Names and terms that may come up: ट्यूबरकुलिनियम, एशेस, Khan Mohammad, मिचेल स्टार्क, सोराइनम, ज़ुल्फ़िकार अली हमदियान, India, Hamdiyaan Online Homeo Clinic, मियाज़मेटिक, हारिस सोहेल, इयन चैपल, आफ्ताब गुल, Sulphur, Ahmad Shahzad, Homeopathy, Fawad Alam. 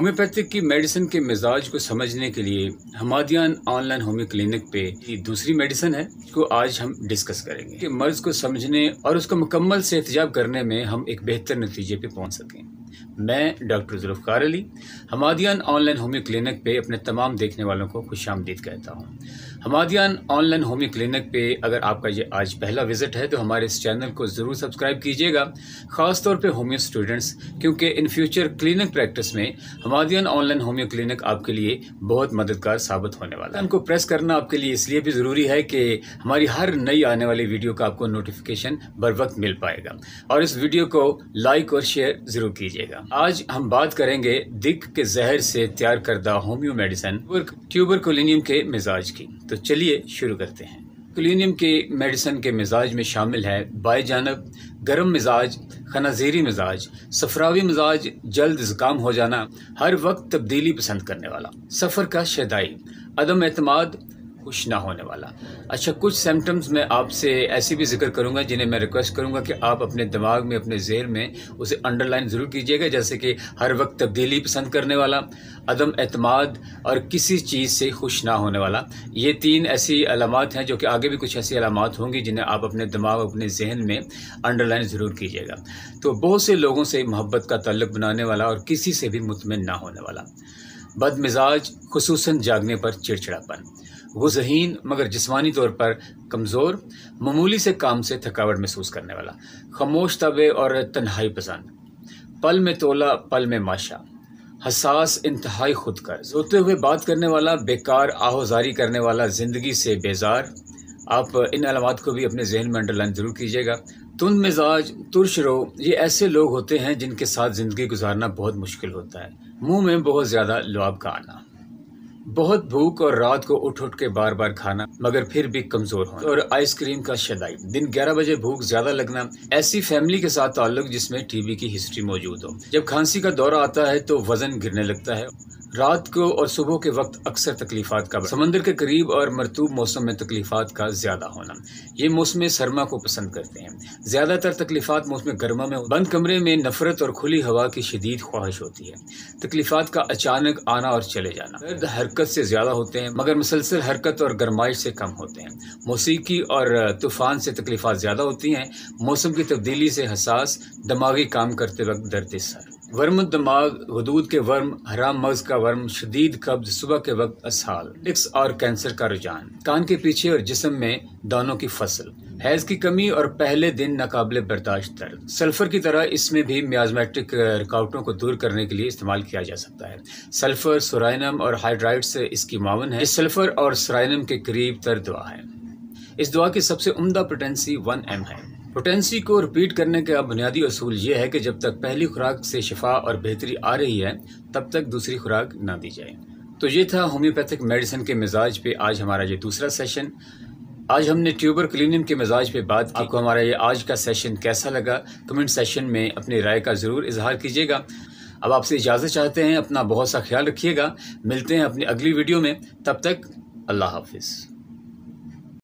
Homeopathic की medicine के मिजाज को समझने के लिए हमदियान ऑनलाइन होम्यो क्लिनिक पे ये दूसरी मेडिसिन है जिसको आज हम डिस्कस करेंगे कि मर्ज को समझने और उसको मुकम्मल से एहतिजाब करने में हम एक बेहतर नतीजे पे पहुंच सकें। मैं doctor ज़ुल्फ़िकार अली हमदियान online homeo clinic पे अपने तमाम देखने वालों को खुश आमदीद कहता हूँ। हमदियान ऑनलाइन होम्यो क्लिनिक पे अगर आपका ये आज पहला विजिट है तो हमारे इस चैनल को ज़रूर सब्सक्राइब कीजिएगा, ख़ासतौर पर होम्यो स्टूडेंट्स, क्योंकि इन फ्यूचर क्लिनिक प्रैक्टिस में हमदियान ऑनलाइन होम्यो क्लिनिक आपके लिए बहुत मददगार साबित होने वाला है। उनको प्रेस करना आपके लिए इसलिए भी ज़रूरी है कि हमारी हर नई आने वाली वीडियो का आपको नोटिफिकेशन बर वक्त मिल पाएगा, और इस वीडियो को लाइक और शेयर ज़रूर कीजिएगा। आज हम बात करेंगे दिक के जहर से तैयार करदा होम्यो मेडिसिन ट्यूबरकुलिनियम के मिजाज की। तो चलिए शुरू करते हैं। ट्यूबरकुलिनियम के मेडिसिन के मिजाज में शामिल है बाय जानब गर्म मिजाज, खनाजीरी मिजाज, सफरावी मिजाज, जल्द जुकाम हो जाना, हर वक्त तब्दीली पसंद करने वाला, सफ़र का शदाई, अदम एतमाद, खुश ना होने वाला। अच्छा, कुछ सिम्टम्स मैं आपसे ऐसे भी जिक्र करूंगा जिन्हें मैं रिक्वेस्ट करूंगा कि आप अपने दिमाग में, अपने जहन में उसे अंडरलाइन ज़रूर कीजिएगा, जैसे कि हर वक्त तब्दीली पसंद करने वाला, अदम एतमाद और किसी चीज़ से खुश ना होने वाला। ये तीन ऐसी अलामत हैं जो कि आगे भी कुछ ऐसी अलामत होंगी जिन्हें आप अपने दिमाग, अपने जहन में अंडरलाइन ज़रूर कीजिएगा। तो बहुत से लोगों से मोहब्बत का ताल्लुक़ बनाने वाला और किसी से भी मुतमिन ना होने वाला, बदमिजाज, खुसूसन जागने पर चिड़चिड़ापन, गुज़हीन मगर जिस्मानी तौर पर कमज़ोर, मामूली से काम से थकावट महसूस करने वाला, खामोश तबे और तन्हाई पसंद, पल में तोला पल में माशा, हसास, इंतहाई खुदगर्ज़, रोते हुए बात करने वाला, बेकार आहोजारी करने वाला, ज़िंदगी से बेजार। आप इन अलामत को भी अपने जहन में अंडरलाइन ज़रूर कीजिएगा। तुंद मिजाज, तुरशरो, ये ऐसे लोग होते हैं जिनके साथ ज़िंदगी गुजारना बहुत मुश्किल होता है। मुंह में बहुत ज़्यादा लुआब का आना, बहुत भूख और रात को उठ उठ के बार बार खाना मगर फिर भी कमज़ोर होना, और आइसक्रीम का शदाई, दिन 11 बजे भूख ज़्यादा लगना, ऐसी फैमिली के साथ ताल्लुक जिसमें टीबी की हिस्ट्री मौजूद हो, जब खांसी का दौरा आता है तो वज़न गिरने लगता है, रात को और सुबह के वक्त अक्सर तकलीफ़ात का, समंदर के करीब और मरतूब मौसम में तकलीफ़ात का ज़्यादा होना, ये मौसम सरमा को पसंद करते हैं, ज़्यादातर तकलीफ़ात मौसम गर्मा में, बंद कमरे में नफरत और खुली हवा की शदीद ख्वाहिश होती है, तकलीफ़ात का अचानक आना और चले जाना, दर्द हरकत से ज़्यादा होते हैं मगर मुसलसल हरकत और गर्माइश से कम होते हैं, मौसीकी और तूफ़ान से तकलीफ़ात ज़्यादा होती हैं, मौसम की तब्दीली से हसास, दिमागी काम करते वक्त दर्द सर, वर्म दिमाग, हदूद के वर्म, हराम मगज़ का वर्म, शदीद कब्ज, सुबह के वक्त असहाल, डिक्स और कैंसर का रुझान, कान के पीछे और जिस्म में दानों की फसल, हैज़ की कमी और पहले दिन नाकाबिले बर्दाश्त दर्द। सल्फर की तरह इसमें भी मियाज़मेटिक रुकावटों को दूर करने के लिए इस्तेमाल किया जा सकता है। सल्फर, सोराइनम और हाइड्राइड से इसकी मावन है। सल्फर और सोराइनम के करीब तर दवा है। इस दवा की सबसे उम्दा पोटेंसी 1 mg है। पोटेंसी को रिपीट करने का बुनियादी असूल यह है कि जब तक पहली खुराक से शिफा और बेहतरी आ रही है तब तक दूसरी खुराक ना दी जाए। तो ये था होम्योपैथिक मेडिसिन के मिजाज पे आज हमारा ये दूसरा सेशन। आज हमने ट्यूबरकुलिनियम के मिजाज पे बात की। आपको हमारा ये आज का सेशन कैसा लगा? कमेंट सेशन में अपनी राय का ज़रूर इजहार कीजिएगा। अब आपसे इजाज़त चाहते हैं, अपना बहुत सा ख्याल रखिएगा, मिलते हैं अपनी अगली वीडियो में, तब तक अल्लाह हाफिज़।